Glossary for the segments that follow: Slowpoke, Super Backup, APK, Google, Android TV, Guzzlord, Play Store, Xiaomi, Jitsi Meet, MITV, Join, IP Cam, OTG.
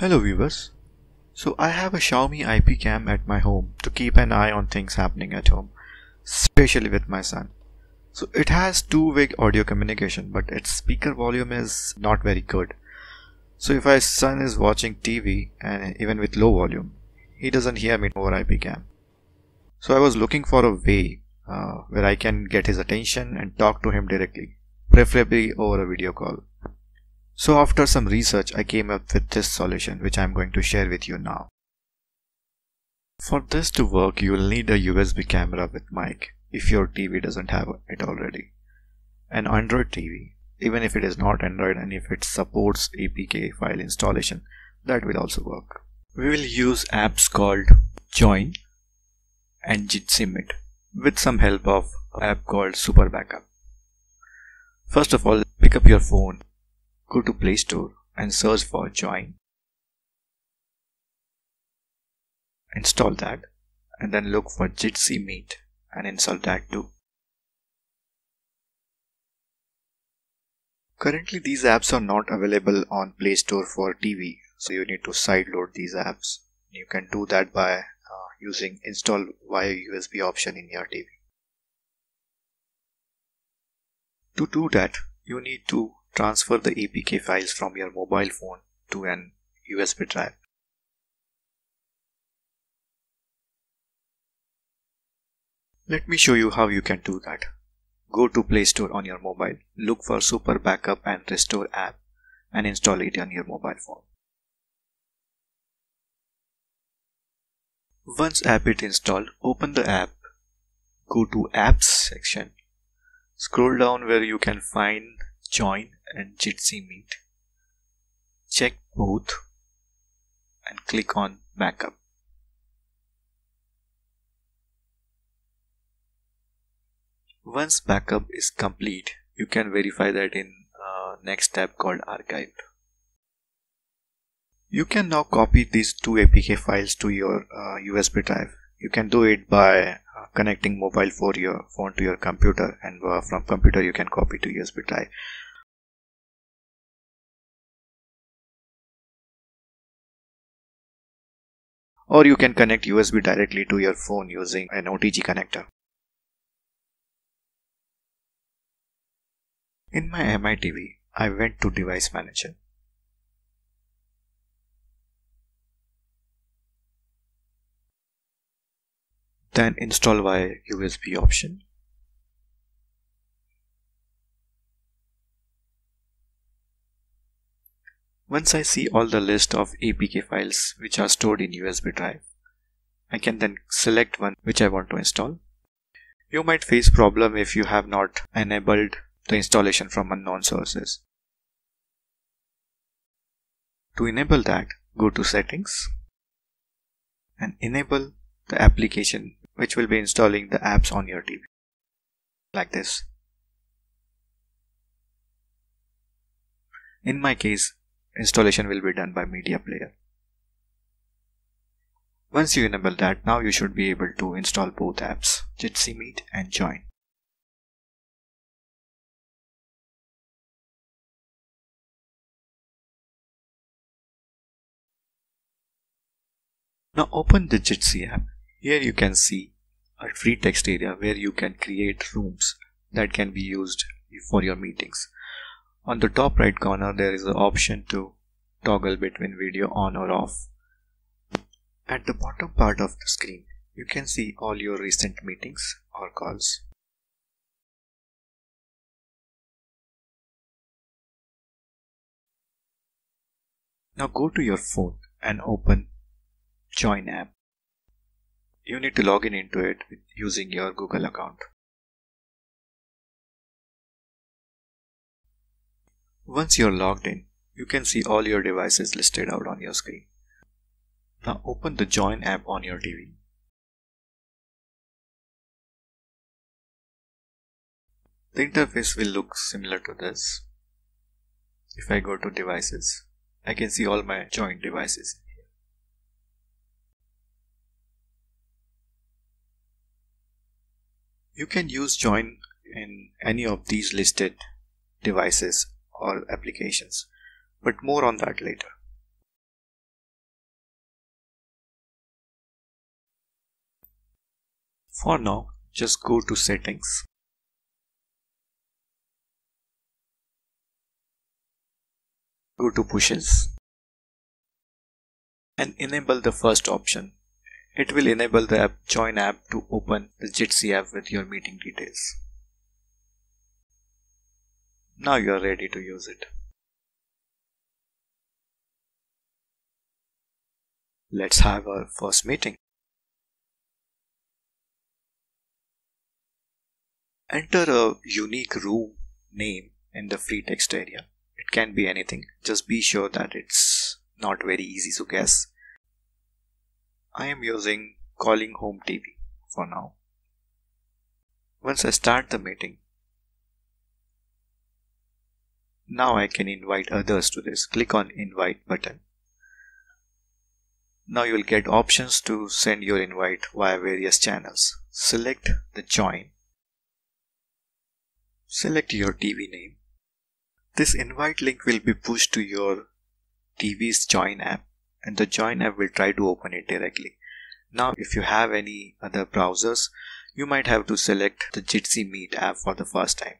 Hello viewers, so I have a Xiaomi IP cam at my home to keep an eye on things happening at home, especially with my son. So it has two-way audio communication, but its speaker volume is not very good. So if my son is watching TV, and even with low volume, he doesn't hear me over IP cam. So I was looking for a way where I can get his attention and talk to him directly, preferably over a video call. So after some research, I came up with this solution, which I'm going to share with you now. For this to work, you will need a USB camera with mic if your TV doesn't have it already. An Android TV, even if it is not Android and if it supports APK file installation, that will also work. We will use apps called Join and Jitsi Meet with some help of an app called Super Backup. First of all, pick up your phone. Go to Play Store and search for Join. Install that and then look for Jitsi Meet and install that too. Currently these apps are not available on Play Store for TV, so you need to sideload these apps. You can do that by using install via USB option in your TV. To do that, you need to transfer the APK files from your mobile phone to an USB drive. Let me show you how you can do that. Go to Play Store on your mobile, look for Super Backup and Restore app and install it on your mobile phone. Once app is installed, open the app, go to Apps section, scroll down where you can find Join and Jitsi Meet. Check both and click on Backup. Once backup is complete, you can verify that in next tab called Archive. You can now copy these two APK files to your USB drive. You can do it by connecting mobile phone to your computer, and from computer you can copy to USB drive. Or you can connect USB directly to your phone using an OTG connector. In my MITV, I went to Device Manager. Then install via USB option. Once I see all the list of APK files which are stored in USB drive, I can then select one which I want to install. You might face problem if you have not enabled the installation from unknown sources. To enable that, go to Settings and enable the application which will be installing the apps on your TV, like this. In my case, installation will be done by media player. Once you enable that, now you should be able to install both apps, Jitsi Meet and Join. Now open the Jitsi app. Here you can see a free text area where you can create rooms that can be used for your meetings. On the top right corner, there is an option to toggle between video on or off. At the bottom part of the screen, you can see all your recent meetings or calls. Now go to your phone and open Join app. You need to log in into it using your Google account. Once you're logged in, you can see all your devices listed out on your screen. Now open the Join app on your TV. The interface will look similar to this. If I go to Devices, I can see all my Join devices. You can use Join in any of these listed devices or applications, but more on that later. For now, just go to settings. Go to pushes and enable the first option. It will enable the app Join app to open the Jitsi app with your meeting details. Now you are ready to use it. Let's have our first meeting. Enter a unique room name in the free text area. It can be anything. Just be sure that it's not very easy to guess. I am using Calling Home TV for now. Once I start the meeting, now I can invite others to this. Click on Invite button. Now you will get options to send your invite via various channels. Select the Join. Select your TV name. This invite link will be pushed to your TV's Join app, and the Join app will try to open it directly. Now if you have any other browsers, you might have to select the Jitsi Meet app for the first time.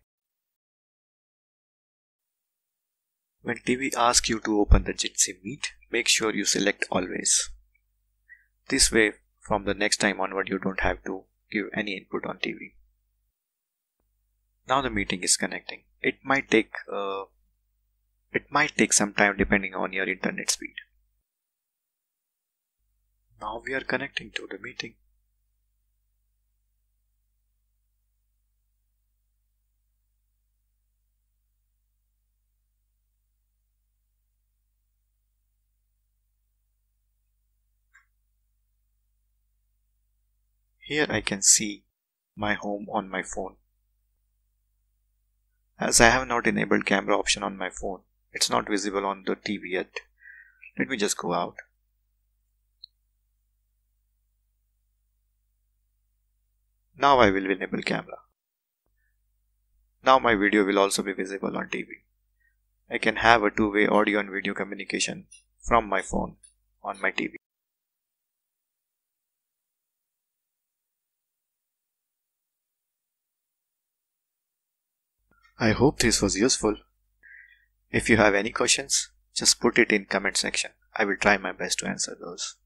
When TV asks you to open the Jitsi Meet, make sure you select Always. This way, from the next time onward, you don't have to give any input on TV. Now the meeting is connecting. It might take some time depending on your internet speed. Now we are connecting to the meeting. Here I can see my home on my phone. As I have not enabled camera option on my phone, it's not visible on the TV yet. Let me just go out. Now I will enable camera. Now my video will also be visible on TV. I can have a two-way audio and video communication from my phone on my TV. I hope this was useful. If you have any questions, just put it in comment section. I will try my best to answer those.